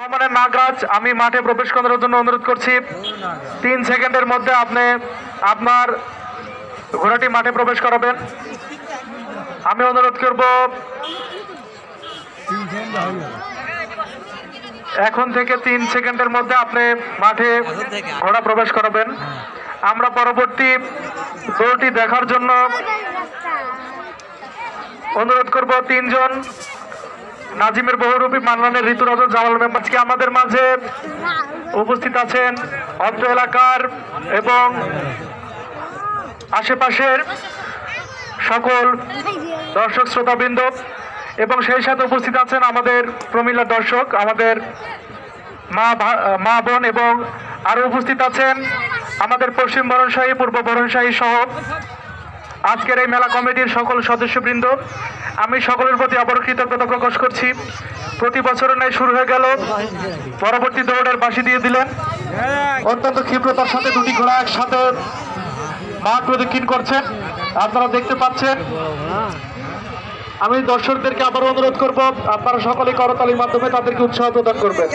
नागराज आमी माठे प्रवेश करार जन्य अनुरोध करछि 3 सेकेंडेर मध्ये आपनि आपनार घोड़ाटी माठे प्रवेश कराबेन। आमी अनुरोध करब एखन थेके 3 सेकेंडेर मध्ये आपनि माठे घोड़ा प्रवेश कराबेन। आमरा परवर्ती दौड़टी देखार जन्य अनुरोध करब 3 जन नाजिमेर बहुरूपी मानलानेर ऋतुरंजन जामाल मेम्बर के आमादेर माझे उपस्थित आছেন অত্র এলাকার এবং আশেপাশের সকল দর্শক শ্রোতাবৃন্দ এবং সেই সাথে উপস্থিত আছেন আমাদের প্রমিলা দর্শক আমাদের মা বোন এবং আরো উপস্থিত আছেন আমাদের পশ্চিম বরণশাহী পূর্ব বরণশাহী সহ आजकेर मेला कमिटीर सकल सदस्यबृंद आमी सकलेर प्रति आबारो कृतज्ञता प्रकाश करछि। प्रति बछर न्याय शुरू हो गेल परवर्ती दौड़ेर बासी दिए दिलेन अत्यंत क्षिप्रतार साथे दुटी घोड़ा एकसाथे माठ प्रदक्षिण करछेन आपनारा देखते पाच्छेन। आमी दर्शकदेरके आबारो अनुरोध करब आपनारा सकलेई करतालिर माध्यमे तादेरके उत्साह प्रदान करबेन।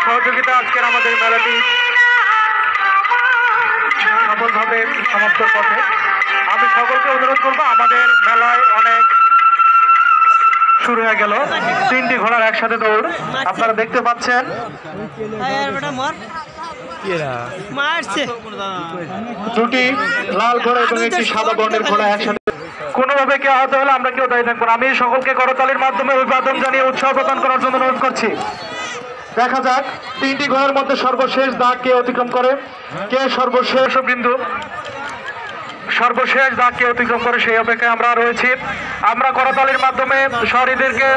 सहयोगिता आजकेर आमादेर मेलाटी सफलभावे समाप्त करते आमि सकलके अनुरोध करब आमादेर मेलाय अनेक शुरू हो गेल तीनटी घोड़ार एकसाथे दौड़ आपनारा देखते पाच्छेन। दुटी लाल घोड़ा एबं एकटी सादा बर्णेर घोड़ा एकसाथे কোনোভাবে কেউ আহত হলে আমরা কেউ দায়ী থাকবো। আমি সকলকে করতালির মাধ্যমে অভিবাদন জানিয়ে উৎসাহ প্রদান করার জন্য অনুরোধ করছি। দেখা যাক তিনটি ঘোড়ার মধ্যে সর্বশেষ দাগ কে অতিক্রম করে কে সর্বশেষ বিন্দু সর্বশেষ দাগ কে অতিক্রম করে সেই অপেক্ষায় আমরা রয়েছি। আমরা করতালির মাধ্যমে শরীরদেরকে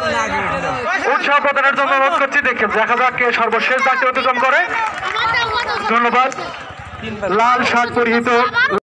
উৎসাহ প্রদানের জন্য অনুরোধ করছি। দেখে দেখা যাক কে সর্বশেষ দাগকে অতিক্রম করে। ধন্যবাদ। লাল শার্ট পরিহিত